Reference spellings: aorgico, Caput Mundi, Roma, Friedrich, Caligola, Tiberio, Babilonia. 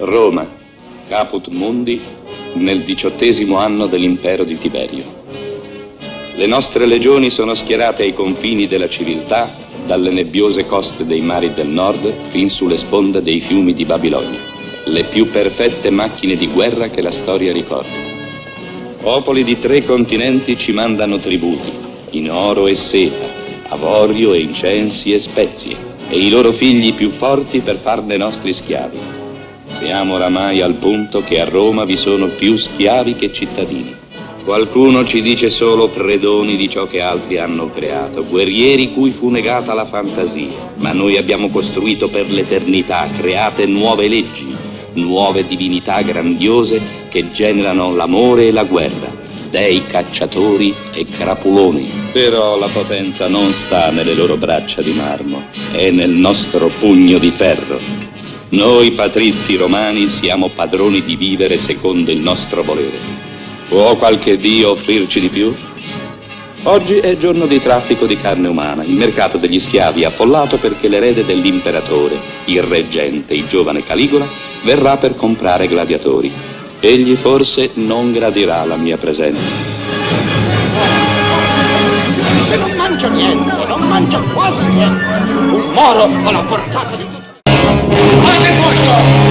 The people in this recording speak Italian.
Roma, Caput Mundi, nel XVIII anno dell'impero di Tiberio. Le nostre legioni sono schierate ai confini della civiltà, dalle nebbiose coste dei mari del nord fin sulle sponde dei fiumi di Babilonia, le più perfette macchine di guerra che la storia ricorda. Popoli di 3 continenti ci mandano tributi, in oro e seta, avorio e incensi e spezie, e i loro figli più forti per farne nostri schiavi. Siamo oramai al punto che a Roma vi sono più schiavi che cittadini. Qualcuno ci dice solo predoni di ciò che altri hanno creato, guerrieri cui fu negata la fantasia. Ma noi abbiamo costruito per l'eternità, create nuove leggi, nuove divinità grandiose che generano l'amore e la guerra, dei cacciatori e crapuloni. Però la potenza non sta nelle loro braccia di marmo, è nel nostro pugno di ferro. Noi patrizi romani siamo padroni di vivere secondo il nostro volere. Può qualche dio offrirci di più? Oggi è giorno di traffico di carne umana, il mercato degli schiavi è affollato perché l'erede dell'imperatore, il reggente, il giovane Caligola, verrà per comprare gladiatori. Egli forse non gradirà la mia presenza. Non mangio niente, non mangio quasi niente. Un moro con la portata di... ¡Mate puesto!